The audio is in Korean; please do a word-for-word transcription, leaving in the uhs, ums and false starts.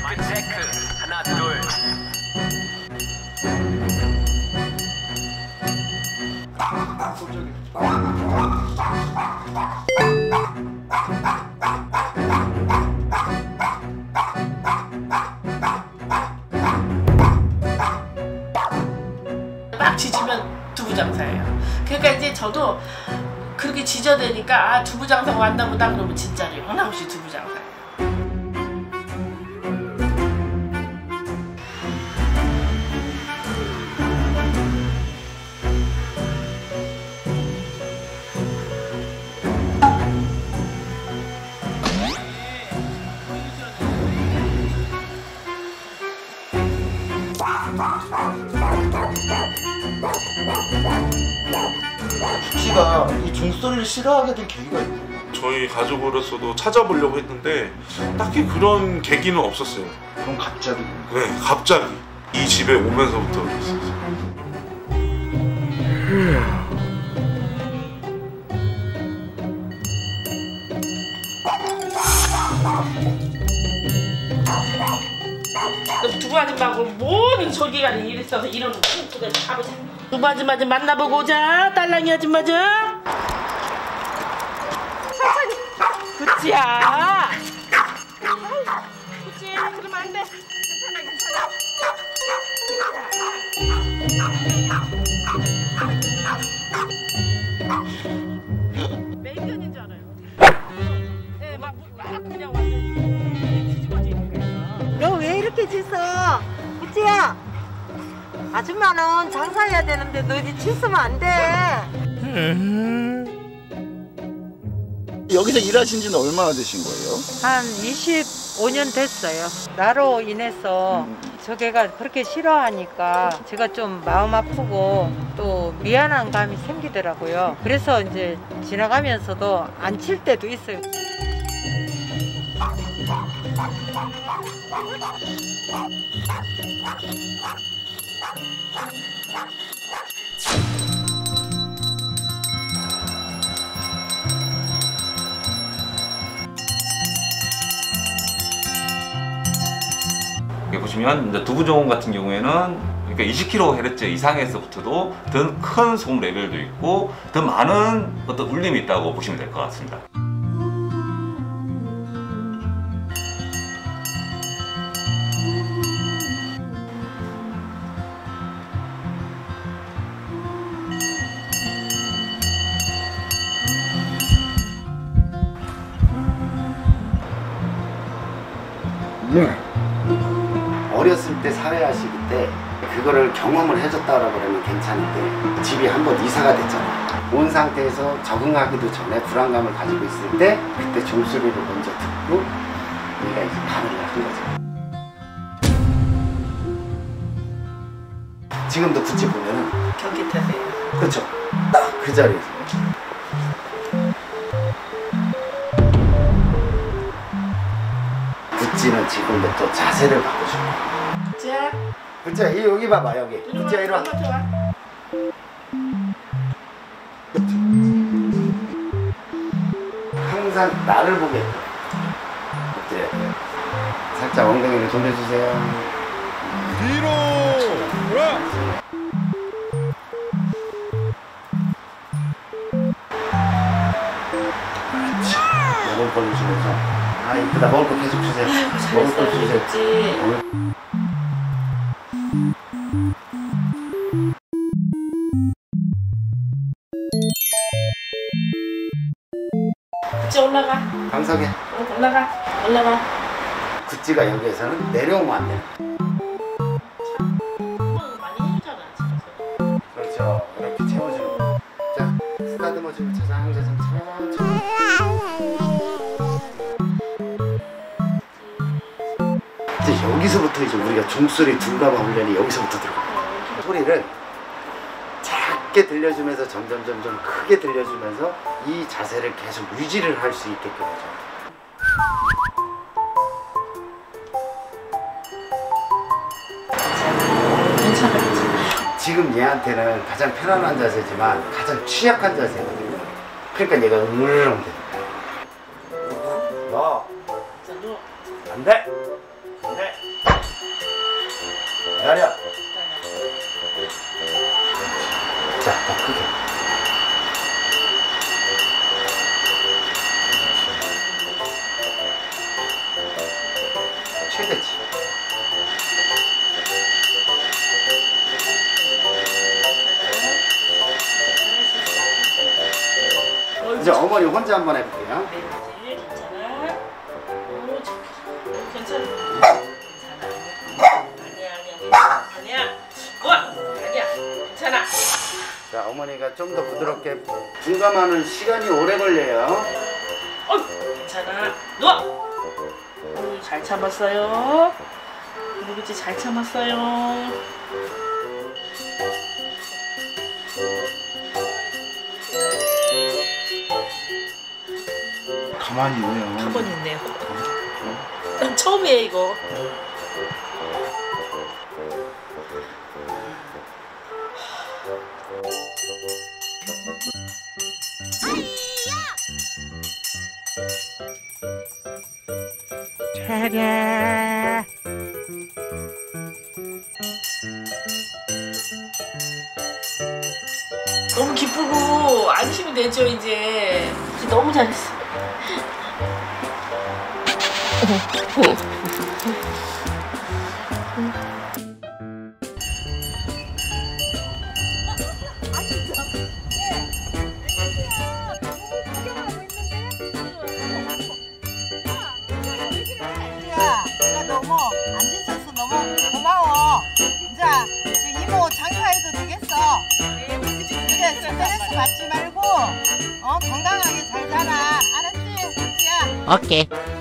마이크 체크 하나 둘. 막 지치면 두부장사예요. 그러니까 이제 저도 그렇게 지저대니까 아 두부장사가 왔나보다 그러면 진짜로 영원없이 두부장사. 구찌가 이 종소리를 싫어하게 된 계기가 있나요? 저희 가족으로서도 찾아보려고 했는데 딱히 그런 계기는 없었어요. 그럼 갑자기? 네, 갑자기 이 집에 오면서부터 있었어요. 두부 아줌마하고 모든 조기간이 일있어서 이런 꿈꾸게 가보자. 두부 아줌마 좀 만나보고 오자. 딸랑이 아줌마 좀. 천천히. 구찌야. 구찌 그러면 안 돼. 괜찮아 괜찮아. 메이크업인 줄 알아요. 네, 막, 막 그냥 완전 뒤집어지는 거야. 너 왜 이렇게 짖어? 구찌야! 아줌마는 장사해야 되는데 너 이제 짖으면 안 돼. 여기서 일하신 지는 얼마나 되신 거예요? 한 이십오 년 됐어요. 나로 인해서 음. 저게가 그렇게 싫어하니까 제가 좀 마음 아프고 또 미안한 감이 생기더라고요. 그래서 이제 지나가면서도 안 칠 때도 있어요. 이게 보시면 이제 두부 종원 같은 경우에는 그러니까 이십 킬로헤르츠 이상에서부터도 더 큰 소음 레벨도 있고 더 많은 어떤 울림이 있다고 보시면 될 것 같습니다. 어렸을 때 사회하시기 때 그거를 경험을 해줬다라고 그러면 괜찮은데 집이 한번 이사가 됐잖아요. 온 상태에서 적응하기도 전에 불안감을 가지고 있을 때 그때 종소리를 먼저 듣고 우리가 이제 반응을 하는 거죠. 지금도 구찌 보면은 경기 타세요. 그렇죠. 딱 그 자리에서. 구찌는 지금부터 자세를 바꾸죠. 구찌야. 구찌야 여기 봐봐 여기. 구찌야 이리 와. 항상 나를 보게. 구찌야. 살짝 엉덩이를 돌려주세요. 뒤로. 그렇지. 이걸 보여주면서. 아 이쁘다. 먹을 거 계속 주세요. 아이고, 먹을 거 주세요. 구찌 올라가. 강석이. 응, 올라가. 올라가. 구찌가 여기에서는 내려오면 안 돼. 많이 해주잖아 집에서. 그렇죠. 이렇게 채워주는 거. 자, 쓰다듬어 주고 자상 자상 천천히. 여기서부터 이제 우리가 종소리 둔감화 훈련이 여기서부터 들어가요. 소리를 작게 들려주면서 점점 점점 크게 들려주면서 이 자세를 계속 유지를 할 수 있게끔 해줘요. 지금 얘한테는 가장 편안한 자세지만 가장 취약한 자세거든요. 그러니까 얘가 으르렁 되니까. 너! 안 돼! 안 돼! 기다려. 자, 더 크게. 최대치. 이제 어머니 혼자 한번 해볼게요. 자, 어머니가 좀 더 부드럽게. 중감하는 시간이 오래 걸려요. 어, 괜찮아. 누워. 음, 잘 참았어요. 우리 구찌 잘 참았어요. 가만히 있네요. 가만히 있네요. 어? 처음이에요, 이거. 차례 너무 기쁘고 안심이 되죠. 이제 너무 잘했어. 스트레스 받지 말고 어 건강하게 잘 자라. 알았지? 오케이.